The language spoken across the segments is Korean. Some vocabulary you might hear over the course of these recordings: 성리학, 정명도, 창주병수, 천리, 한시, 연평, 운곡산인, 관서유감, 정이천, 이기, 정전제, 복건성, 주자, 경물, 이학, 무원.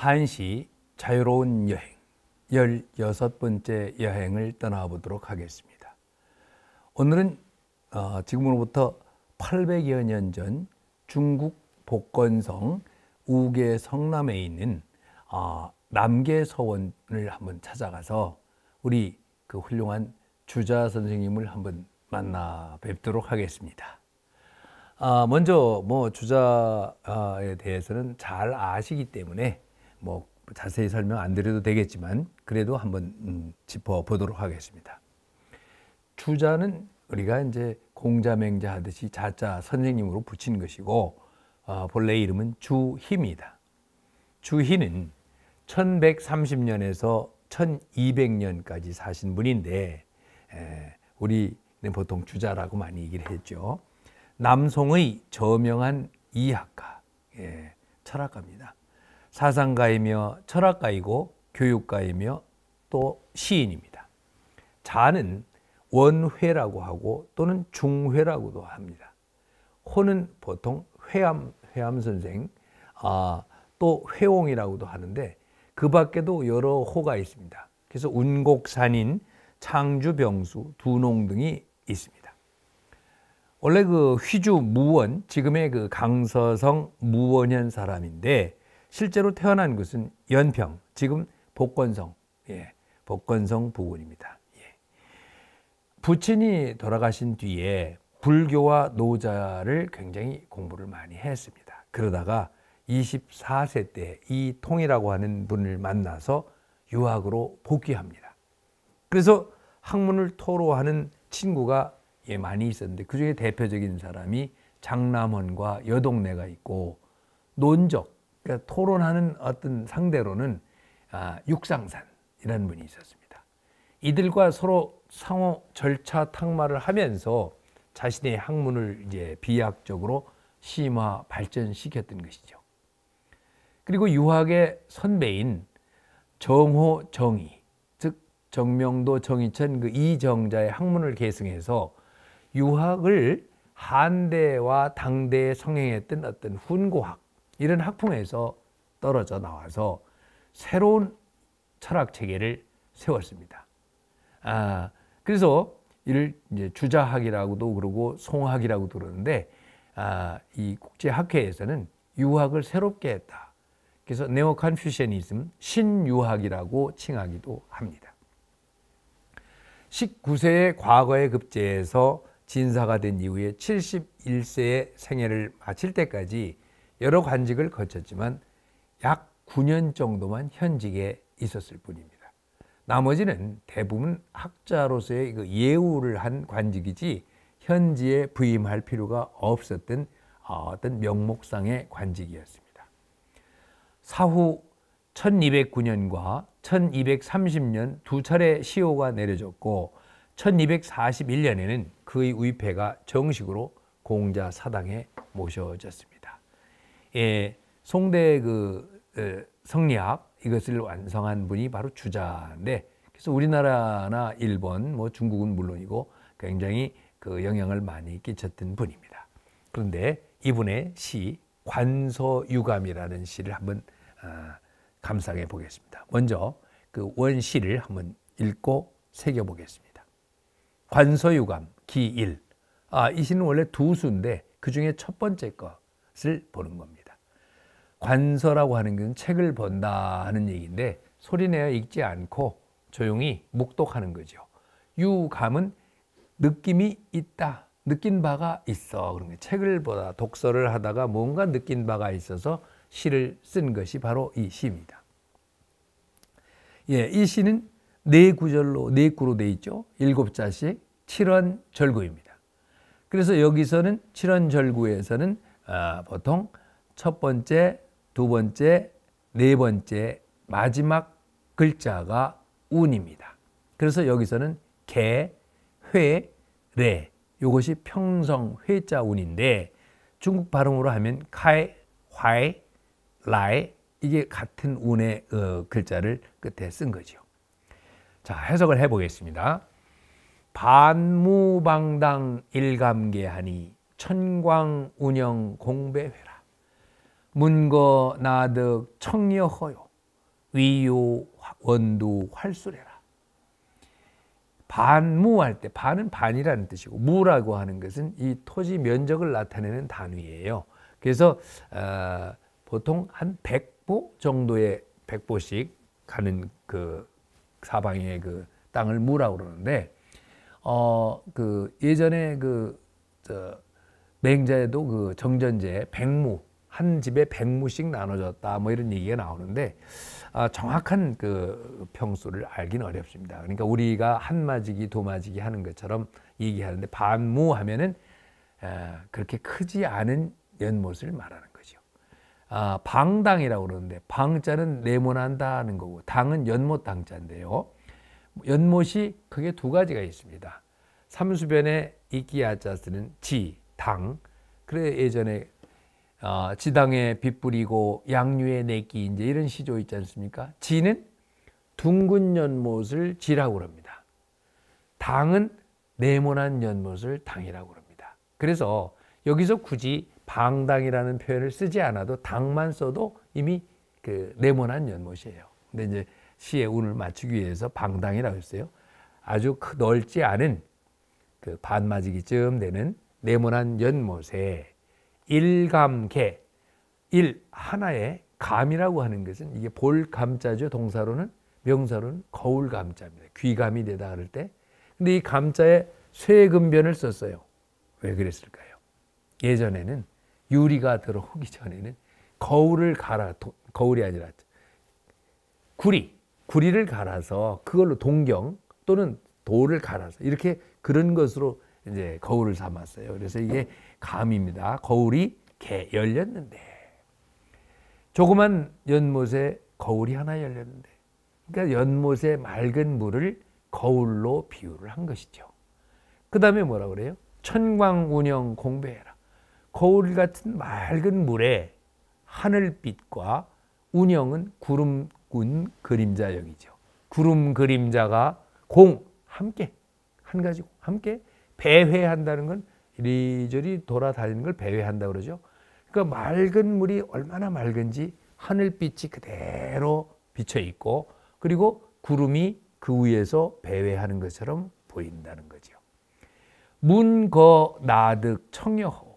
한시 자유로운 여행 16번째 여행을 떠나보도록 하겠습니다. 오늘은 지금으로부터 800여 년 전 중국 복건성 우계 성남에 있는 남계서원을 한번 찾아가서 우리 그 훌륭한 주자 선생님을 한번 만나 뵙도록 하겠습니다. 먼저 뭐 주자에 대해서는 잘 아시기 때문에 뭐 자세히 설명 안 드려도 되겠지만 그래도 한번 짚어보도록 하겠습니다. 주자는 우리가 이제 공자맹자 하듯이 자자 선생님으로 붙인 것이고 본래 이름은 주희입니다. 주희는 1130년에서 1200년까지 사신 분인데 우리는 보통 주자라고 많이 얘기를 했죠. 남송의 저명한 이학가, 철학가입니다. 사상가이며 철학가이고 교육가이며 또 시인입니다. 자는 원회라고 하고 또는 중회라고도 합니다. 호는 보통 회암 선생, 또 회옹이라고도 하는데 그 밖에도 여러 호가 있습니다. 그래서 운곡산인, 창주병수, 두농 등이 있습니다. 원래 그 휘주 무원, 지금의 그 강서성 무원현 사람인데 실제로 태어난 곳은 연평, 지금 복건성, 복건성 부근입니다. 부친이 돌아가신 뒤에 불교와 노자를 굉장히 공부를 많이 했습니다. 그러다가 24세 때 이 통이라고 하는 분을 만나서 유학으로 복귀합니다. 그래서 학문을 토로하는 친구가 많이 있었는데 그중에 대표적인 사람이 장남헌과 여동네가 있고 논적, 그러니까 토론하는 어떤 상대로는 육상산이라는 분이 있었습니다. 이들과 서로 상호 절차 탁마를 하면서 자신의 학문을 이제 비약적으로 심화 발전시켰던 것이죠. 그리고 유학의 선배인 정호 정이, 즉 정명도 정이천 그 이정자의 학문을 계승해서 유학을 한대와 당대에 성행했던 어떤 훈고학, 이런 학풍에서 떨어져 나와서 새로운 철학 체계를 세웠습니다. 그래서 이를 이제 주자학이라고도 그러고 송학이라고도 그러는데 이 국제학회에서는 유학을 새롭게 했다. 그래서 네오컨퓨셔니즘, 신유학이라고 칭하기도 합니다. 19세의 과거에 급제해서 진사가 된 이후에 71세의 생애를 마칠 때까지 여러 관직을 거쳤지만 약 9년 정도만 현직에 있었을 뿐입니다. 나머지는 대부분 학자로서의 그 예우를 한 관직이지 현지에 부임할 필요가 없었던 어떤 명목상의 관직이었습니다. 사후 1209년과 1230년 두 차례 시호가 내려졌고 1241년에는 그의 위패가 정식으로 공자 사당에 모셔졌습니다. 송대 그 성리학 이것을 완성한 분이 바로 주자인데, 그래서 우리나라나 일본, 뭐 중국은 물론이고 굉장히 그 영향을 많이 끼쳤던 분입니다. 그런데 이분의 시 관서유감이라는 시를 한번 감상해 보겠습니다. 먼저 그 원시를 한번 읽고 새겨 보겠습니다. 관서유감 기1. 이 시는 원래 두 수인데 그 중에 첫 번째 것을 보는 겁니다. 관서라고 하는 것은 책을 번다 하는 얘기인데 소리내어 읽지 않고 조용히 묵독하는 거죠. 유감은 느낌이 있다, 느낀 바가 있어. 그런 게 책을 보다 독서를 하다가 뭔가 느낀 바가 있어서 시를 쓴 것이 바로 이 시입니다. 이 시는 네 구절로, 네 구로 되어 있죠. 7자씩 7원절구입니다. 그래서 여기서는 7원절구에서는 보통 첫 번째, 두 번째, 네 번째, 마지막 글자가 운입니다. 그래서 여기서는 개, 회, 레, 이것이 평성 회자 운인데 중국 발음으로 하면 카이, 화이, 라이, 이게 같은 운의 글자를 끝에 쓴 거죠. 자, 해석을 해보겠습니다. 반무방당 일감계하니 천광운영 공배회라 문거 나득 청여허요 위요 원도 활수래라. 반무할 때, 반은 반이라는 뜻이고 무라고 하는 것은 이 토지 면적을 나타내는 단위예요. 그래서 보통 한 100보 정도의 100보씩 가는 그 사방의 그 땅을 무라고 그러는데 그 예전에 그 맹자에도 그 정전제 백무 한 집에 100무씩 나눠졌다 뭐 이런 얘기가 나오는데 정확한 그 평수를 알긴 어렵습니다. 그러니까 우리가 한마지기 도마지기 하는 것처럼 얘기하는데 반무 하면은 그렇게 크지 않은 연못을 말하는 거죠. 방당이라고 그러는데 방자는 네모난다는 거고 당은 연못 당자인데요. 연못이 크게 두 가지가 있습니다. 삼수변에 이끼야자 쓰는 지, 당. 그래 예전에 지당에 빛 뿌리고 양류에 내끼 이제 이런 시조 있지 않습니까? 지는 둥근 연못을 지라고 합니다. 당은 네모난 연못을 당이라고 합니다. 그래서 여기서 굳이 방당이라는 표현을 쓰지 않아도 당만 써도 이미 그 네모난 연못이에요. 근데 이제 시의 운을 맞추기 위해서 방당이라고 했어요. 아주 넓지 않은 그 반마지기쯤 되는 네모난 연못에 일감개, 일 하나의 감이라고 하는 것은 이게 볼감자죠. 동사로는 명사로는 거울감자입니다. 귀감이 되다 그럴 때. 근데 이 감자에 쇠금변을 썼어요. 왜 그랬을까요? 예전에는 유리가 들어오기 전에는 거울을 갈아 거울이 아니라 구리를 갈아서 그걸로 동경 또는 돌을 갈아서 이렇게 그런 것으로 이제 거울을 삼았어요. 그래서 이게 감입니다. 거울이 개 열렸는데 조그만 연못에 거울이 하나 열렸는데 그러니까 연못에 맑은 물을 거울로 비유를 한 것이죠. 그 다음에 뭐라 그래요? 천광운영 공배해라. 거울 같은 맑은 물에 하늘빛과 운영은 구름꾼 그림자역이죠. 구름 그림자가 공 함께 한 가지 함께 배회한다는 건 이리저리 돌아다니는 걸 배회한다고 그러죠. 그러니까 맑은 물이 얼마나 맑은지 하늘빛이 그대로 비쳐있고 그리고 구름이 그 위에서 배회하는 것처럼 보인다는 거죠. 문거 나득 청여호.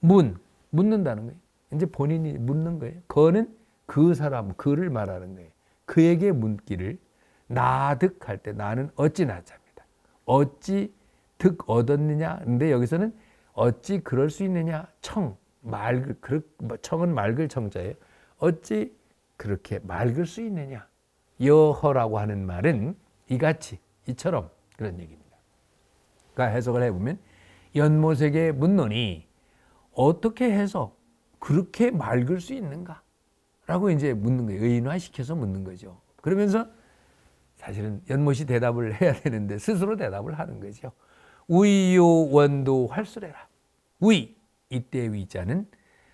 문, 묻는다는 거예요. 이제 본인이 묻는 거예요. 거는 그 사람, 그를 말하는 거예요. 그에게 묻기를 나득 할 때 나는 어찌 나자입니다. 어찌 득 얻었느냐? 근데 여기서는 어찌 그럴 수 있느냐? 청, 맑을, 청은 맑을 청자예요. 어찌 그렇게 맑을 수 있느냐? 여허라고 하는 말은 이같이, 이처럼 그런 얘기입니다. 그러니까 해석을 해보면 연못에게 묻노니 어떻게 해서 그렇게 맑을 수 있는가? 라고 이제 묻는 거예요. 의인화시켜서 묻는 거죠. 그러면서 사실은 연못이 대답을 해야 되는데 스스로 대답을 하는 거죠. 우이요 원도 활수래라. 우이 이때 위자는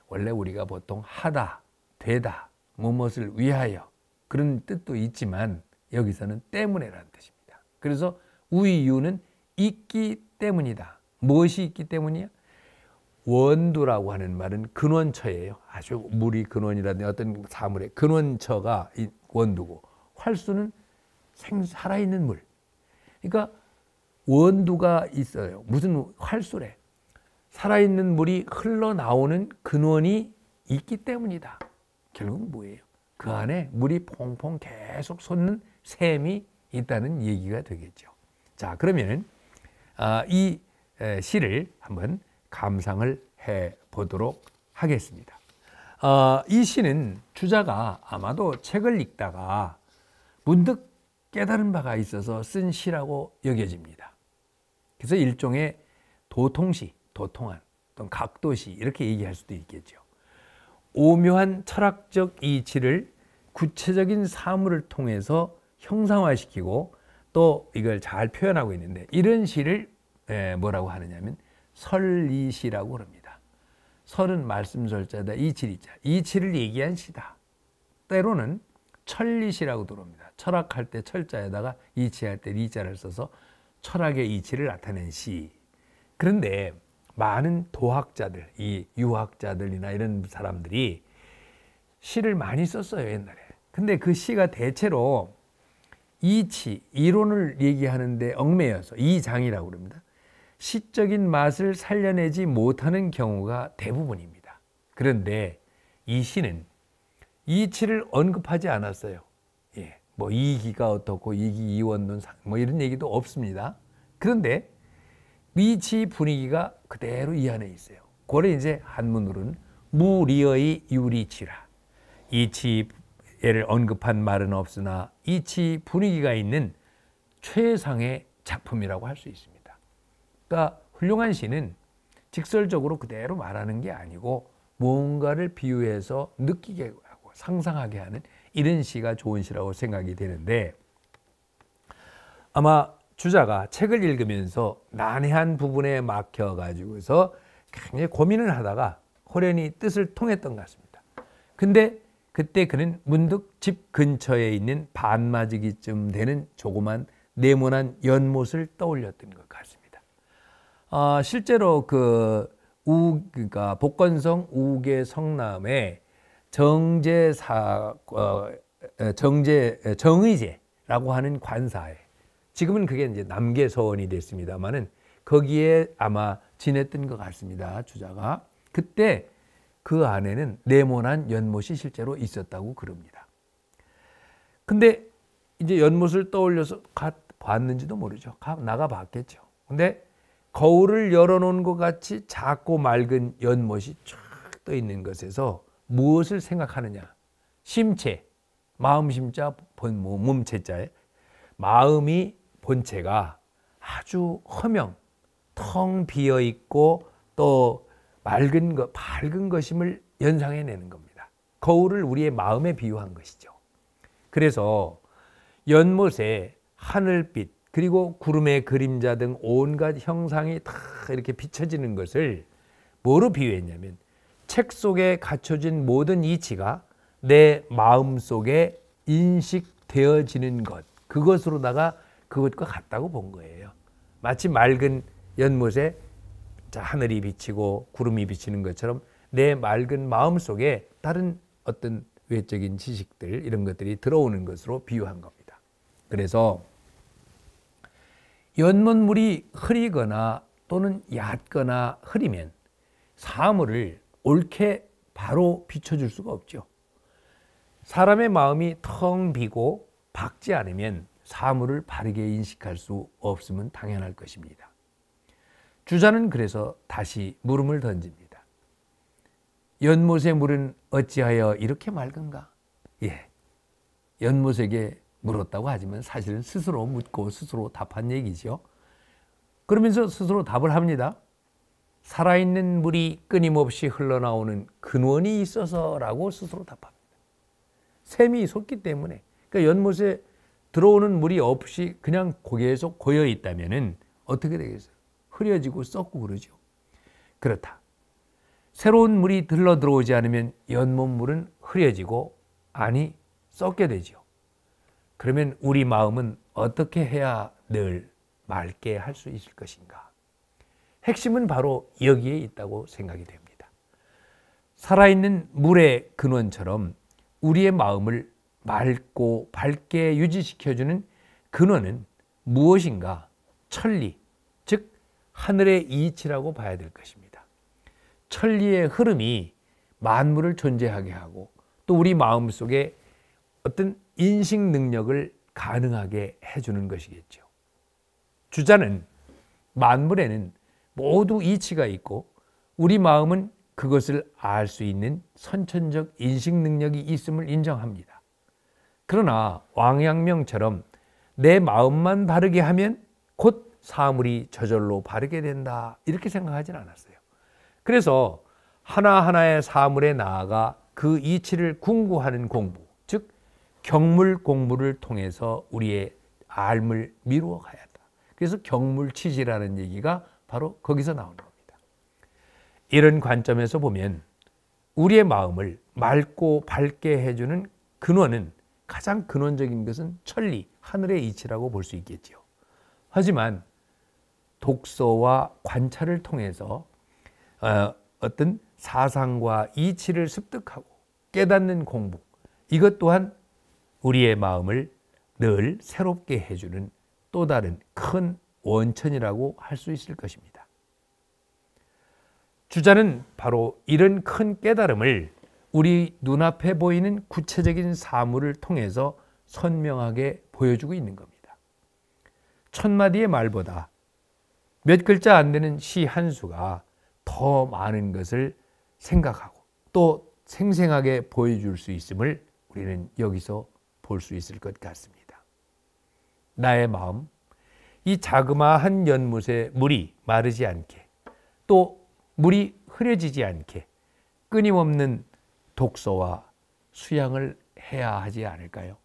원래 우리가 보통 하다, 되다, 무엇을 위하여 그런 뜻도 있지만 여기서는 때문에라는 뜻입니다. 그래서 우이유는 있기 때문이다. 무엇이 있기 때문이야? 원도라고 하는 말은 근원처예요. 아주 물이 근원이라든지 어떤 사물의 근원처가 원도고 활수는 살아있는 물. 그러니까 원두가 있어요. 무슨 활수래? 살아있는 물이 흘러나오는 근원이 있기 때문이다. 결국 뭐예요? 그 안에 물이 퐁퐁 계속 솟는 샘이 있다는 얘기가 되겠죠. 자, 그러면 이 시를 한번 감상을 해보도록 하겠습니다. 이 시는 주자가 아마도 책을 읽다가 문득 깨달은 바가 있어서 쓴 시라고 여겨집니다. 그래서 일종의 도통시, 도통한, 또는 각도시 이렇게 얘기할 수도 있겠죠. 오묘한 철학적 이치를 구체적인 사물을 통해서 형상화시키고 또 이걸 잘 표현하고 있는데 이런 시를 뭐라고 하느냐면 설이시라고 합니다. 설은 말씀설자다, 이치리자, 이치를 얘기한 시다. 때로는 천리시라고 들어옵니다. 철학할 때 철자에다가 이치할 때 리자를 써서 철학의 이치를 나타낸 시. 그런데 많은 도학자들, 이 유학자들이나 이런 사람들이 시를 많이 썼어요, 옛날에. 근데 그 시가 대체로 이치, 이론을 얘기하는데 얽매여서 이장이라고 그럽니다. 시적인 맛을 살려내지 못하는 경우가 대부분입니다. 그런데 이 시는 이치를 언급하지 않았어요. 예, 뭐 이기가 어떻고 이기 이원론상 뭐 이런 얘기도 없습니다. 그런데 이치 분위기가 그대로 이 안에 있어요. 그걸 이제 한문으로는 무리의 유리치라. 이치 얘를 언급한 말은 없으나 이치 분위기가 있는 최상의 작품이라고 할 수 있습니다. 그러니까 훌륭한 시는 직설적으로 그대로 말하는 게 아니고 뭔가를 비유해서 느끼게 하고 상상하게 하는 이런 시가 좋은 시라고 생각이 되는데, 아마 주자가 책을 읽으면서 난해한 부분에 막혀가지고서 굉장히 고민을 하다가 호련히 뜻을 통했던 것 같습니다. 근데 그때 그는 문득 집 근처에 있는 반마지기쯤 되는 조그만 네모난 연못을 떠올렸던 것 같습니다. 실제로 그러니까 복건성 우계 성남에 정의제라고 하는 관사에, 지금은 그게 이제 남계서원이 됐습니다만은 거기에 아마 지냈던 것 같습니다. 주자가 그때 그 안에는 네모난 연못이 실제로 있었다고 그럽니다. 근데 이제 연못을 떠올려서 봤는지도 모르죠. 나가 봤겠죠. 근데 거울을 열어놓은 것 같이 작고 맑은 연못이 쫙 떠 있는 것에서 무엇을 생각하느냐? 심체, 마음 심자, 몸체자에 마음이 본체가 아주 허명, 텅 비어 있고 또 맑은 것, 밝은 것임을 연상해내는 겁니다. 거울을 우리의 마음에 비유한 것이죠. 그래서 연못에 하늘빛 그리고 구름의 그림자 등 온갖 형상이 다 이렇게 비춰지는 것을 뭐로 비유했냐면 책 속에 갖춰진 모든 이치가 내 마음 속에 인식되어지는 것, 그것으로다가 그것과 같다고 본 거예요. 마치 맑은 연못에 하늘이 비치고 구름이 비치는 것처럼 내 맑은 마음 속에 다른 어떤 외적인 지식들 이런 것들이 들어오는 것으로 비유한 겁니다. 그래서 연못물이 흐리거나 또는 얕거나 흐리면 사물을 옳게 바로 비춰줄 수가 없죠. 사람의 마음이 텅 비고 밝지 않으면 사물을 바르게 인식할 수 없으면 당연할 것입니다. 주자는 그래서 다시 물음을 던집니다. 연못의 물은 어찌하여 이렇게 맑은가? 예, 연못에게 물었다고 하지만 사실은 스스로 묻고 스스로 답한 얘기죠. 그러면서 스스로 답을 합니다. 살아있는 물이 끊임없이 흘러나오는 근원이 있어서라고 스스로 답합니다. 샘이 솟기 때문에. 그러니까 연못에 들어오는 물이 없이 그냥 계속 고여 있다면 어떻게 되겠어요? 흐려지고 썩고 그러죠. 그렇다. 새로운 물이 들러 들어오지 않으면 연못물은 흐려지고 아니 썩게 되죠. 그러면 우리 마음은 어떻게 해야 늘 맑게 할 수 있을 것인가? 핵심은 바로 여기에 있다고 생각이 됩니다. 살아있는 물의 근원처럼 우리의 마음을 맑고 밝게 유지시켜주는 근원은 무엇인가? 천리, 즉 하늘의 이치라고 봐야 될 것입니다. 천리의 흐름이 만물을 존재하게 하고 또 우리 마음속에 어떤 인식 능력을 가능하게 해주는 것이겠죠. 주자는 만물에는 모두 이치가 있고 우리 마음은 그것을 알 수 있는 선천적 인식 능력이 있음을 인정합니다. 그러나 왕양명처럼 내 마음만 바르게 하면 곧 사물이 저절로 바르게 된다 이렇게 생각하진 않았어요. 그래서 하나하나의 사물에 나아가 그 이치를 궁구하는 공부, 즉 경물 공부를 통해서 우리의 알을 미루어 가야 한다. 그래서 경물치지라는 얘기가 바로 거기서 나오는 겁니다. 이런 관점에서 보면 우리의 마음을 맑고 밝게 해주는 근원은, 가장 근원적인 것은 천리, 하늘의 이치라고 볼 수 있겠죠. 하지만 독서와 관찰을 통해서 어떤 사상과 이치를 습득하고 깨닫는 공부, 이것 또한 우리의 마음을 늘 새롭게 해주는 또 다른 큰 원천이라고 할 수 있을 것입니다. 주자는 바로 이런 큰 깨달음을 우리 눈앞에 보이는 구체적인 사물을 통해서 선명하게 보여주고 있는 겁니다. 천마디의 말보다 몇 글자 안 되는 시 한 수가 더 많은 것을 생각하고 또 생생하게 보여줄 수 있음을 우리는 여기서 볼 수 있을 것 같습니다. 나의 마음, 이 자그마한 연못에 물이 마르지 않게 또 물이 흐려지지 않게 끊임없는 독서와 수양을 해야 하지 않을까요?